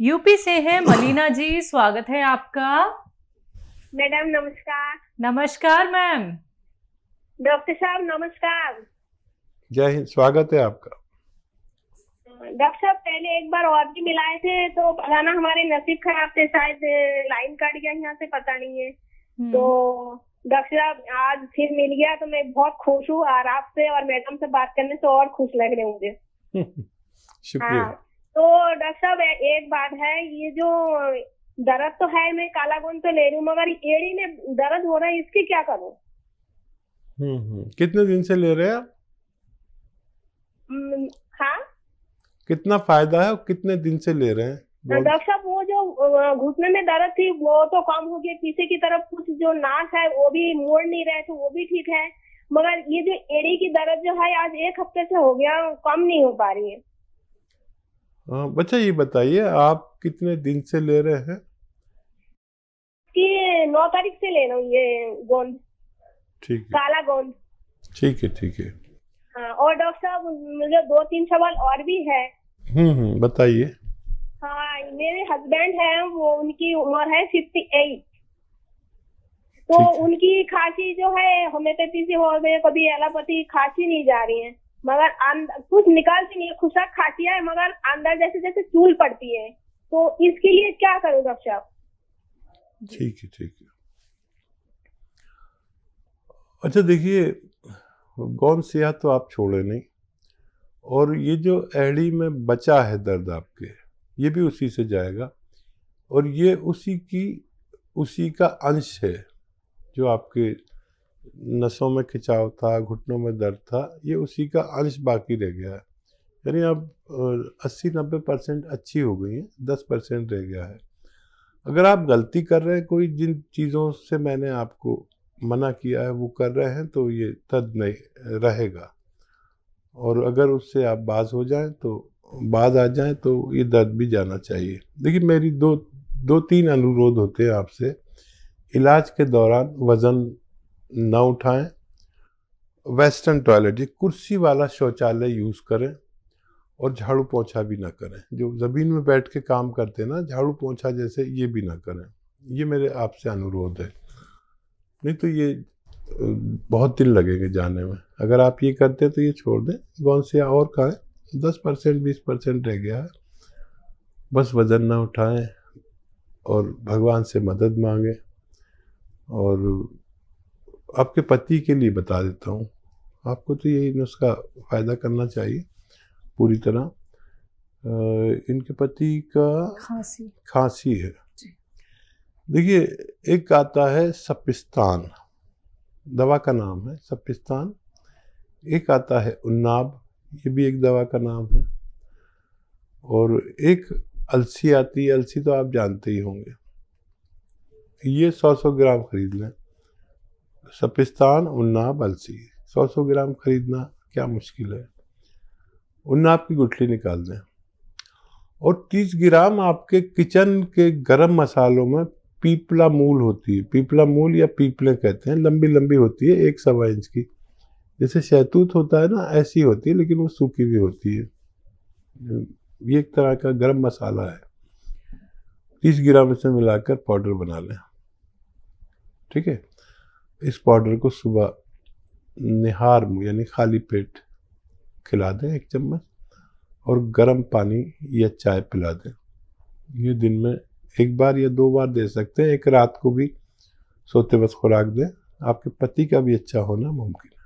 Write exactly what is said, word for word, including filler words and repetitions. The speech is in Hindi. यूपी से है मलीना जी, स्वागत है आपका। मैडम नमस्कार। नमस्कार मैम। डॉक्टर साहब नमस्कार। जय हिंद, स्वागत है आपका। डॉक्टर साहब पहले एक बार और भी मिलाए थे तो पता ना हमारे नसीब खराब थे, शायद लाइन कट गया यहाँ से, पता नहीं है। तो डॉक्टर साहब आज फिर मिल गया तो मैं बहुत खुश हूँ, और आपसे और मैडम से बात करने से और खुश लग रहे मुझे। शुक्रिया। तो डॉक्टर साहब एक बात है, ये जो दर्द तो है, मैं कालागुन तो ले रही हूँ मगर एड़ी में दर्द हो रहा है, इसकी क्या करूँ? हम्म कितने दिन से ले रहे हैं आप? हाँ, कितना फायदा है और कितने दिन से ले रहे हैं? डॉक्टर साहब वो जो घुटने में दर्द थी वो तो कम हो गई, पीछे की तरफ कुछ जो नाक है वो भी मोड़ नहीं रहे तो वो भी ठीक है, मगर ये जो एड़ी की दर्द जो है आज एक हफ्ते से हो गया, कम नहीं हो पा रही है। बच्चा ये बताइए आप कितने दिन से ले रहे हैं? कि नौ तारीख से ले रहा हूँ ये गोंद, ठीक है, काला गोंद। ठीक है ठीक है। हाँ, और डॉक्टर साहब मुझे दो तीन सवाल और भी है। हम्म बताइए। हाँ, मेरे हस्बैंड है, वो उनकी उम्र है फिफ्टी एट, तो उनकी खांसी जो है होम्योपैथी से हो गई, कभी एलोपैथी खांसी नहीं जा रही है, मगर कुछ निकालती नहीं है, खुशा खाती है मगर अंदर जैसे जैसे चूल पड़ती है, तो इसके लिए क्या करूं डॉक्टर साहब? ठीक है ठीक है। अच्छा देखिए, गौन सियाह तो आप छोड़े नहीं, और ये जो एड़ी में बचा है दर्द आपके, ये भी उसी से जाएगा, और ये उसी की उसी का अंश है जो आपके नसों में खिंचाव था, घुटनों में दर्द था, ये उसी का अंश बाकी रह गया है। यानी अब अस्सी नब्बे परसेंट अच्छी हो गई है, दस परसेंट रह गया है। अगर आप गलती कर रहे हैं, कोई जिन चीज़ों से मैंने आपको मना किया है वो कर रहे हैं, तो ये तद नहीं रहेगा, और अगर उससे आप बाज हो जाएं तो बाज आ जाएं तो ये दर्द भी जाना चाहिए। देखिए मेरी दो दो तीन अनुरोध होते हैं आपसे। इलाज के दौरान वज़न ना उठाएं, वेस्टर्न टॉयलेट ये कुर्सी वाला शौचालय यूज़ करें, और झाड़ू पोंछा भी ना करें, जो ज़मीन में बैठ के काम करते हैं ना, झाड़ू पोंछा जैसे, ये भी ना करें। ये मेरे आपसे अनुरोध है, नहीं तो ये बहुत दिन लगेंगे जाने में। अगर आप ये करते हैं तो ये छोड़ दें। गौन से और खाएं, दस परसेंट बीस परसेंट रह गया है, बस वज़न ना उठाएँ और भगवान से मदद मांगें। और आपके पति के लिए बता देता हूँ, आपको तो यही नुस्खा फ़ायदा करना चाहिए पूरी तरह। आ, इनके पति का खांसी खांसी है। देखिए एक आता है सपिस्तान, दवा का नाम है सपिस्तान। एक आता है उन्नाब, ये भी एक दवा का नाम है। और एक अलसी आती है, अलसी तो आप जानते ही होंगे। ये सौ सौ ग्राम खरीद लें, सपिस्तान उन्नाब अलसी सौ सौ ग्राम खरीदना क्या मुश्किल है। उन्नाब की गुठली निकाल दें, और तीस ग्राम आपके किचन के गरम मसालों में पीपला मूल होती है, पीपला मूल या पीपले कहते हैं, लंबी लंबी होती है, एक सवा इंच की, जैसे शहतूत होता है ना ऐसी होती है, लेकिन वो सूखी भी होती है। ये एक तरह का गरम मसाला है। तीस ग्राम इसे मिलाकर पाउडर बना लें, ठीक है। इस पाउडर को सुबह निहार मुँह यानी खाली पेट खिला दें एक चम्मच, और गर्म पानी या चाय पिला दें। ये दिन में एक बार या दो बार दे सकते हैं, एक रात को भी सोते वक्त खुराक दें। आपके पति का भी अच्छा होना मुमकिन है।